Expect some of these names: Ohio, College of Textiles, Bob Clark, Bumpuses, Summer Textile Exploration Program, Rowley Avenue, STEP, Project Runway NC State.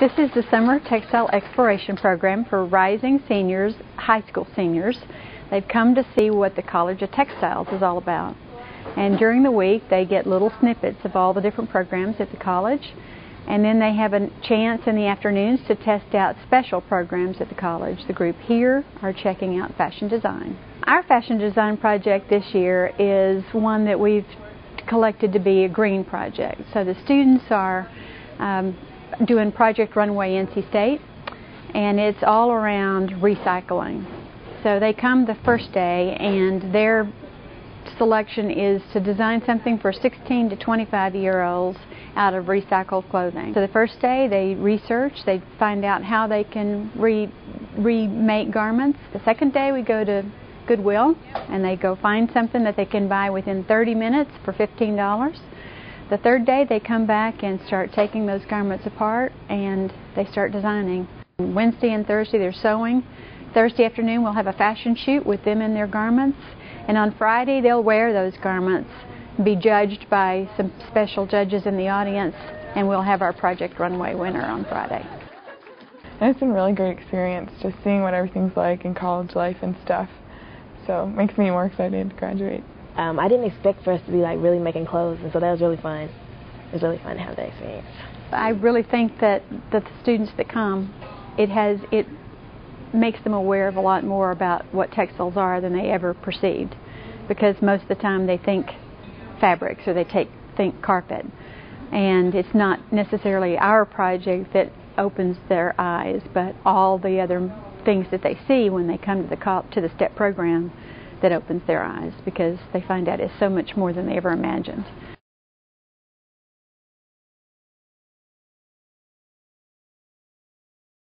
This is the Summer Textile Exploration Program for rising seniors, high school seniors. They've come to see what the College of Textiles is all about. And during the week, they get little snippets of all the different programs at the college. And then they have a chance in the afternoons to test out special programs at the college. The group here are checking out fashion design. Our fashion design project this year is one that we've collected to be a green project. So the students are doing Project Runway NC State, and it's all around recycling. So they come the first day and their selection is to design something for 16 to 25-year-olds out of recycled clothing. So the first day they research, they find out how they can remake garments. The second day we go to Goodwill and they go find something that they can buy within 30 minutes for $15. The third day they come back and start taking those garments apart and they start designing. Wednesday and Thursday they're sewing. Thursday afternoon we'll have a fashion shoot with them in their garments, and on Friday they'll wear those garments, be judged by some special judges in the audience, and we'll have our Project Runway winner on Friday. It's been a really great experience just seeing what everything's like in college life and stuff, so it makes me more excited to graduate. I didn't expect for us to be really making clothes, and so that was really fun. It was really fun to have that experience. I really think that the students that come, it makes them aware of a lot more about what textiles are than they ever perceived, because most of the time they think fabrics or they think carpet, and it's not necessarily our project that opens their eyes, but all the other things that they see when they come to the STEP program that opens their eyes, because they find out it's so much more than they ever imagined.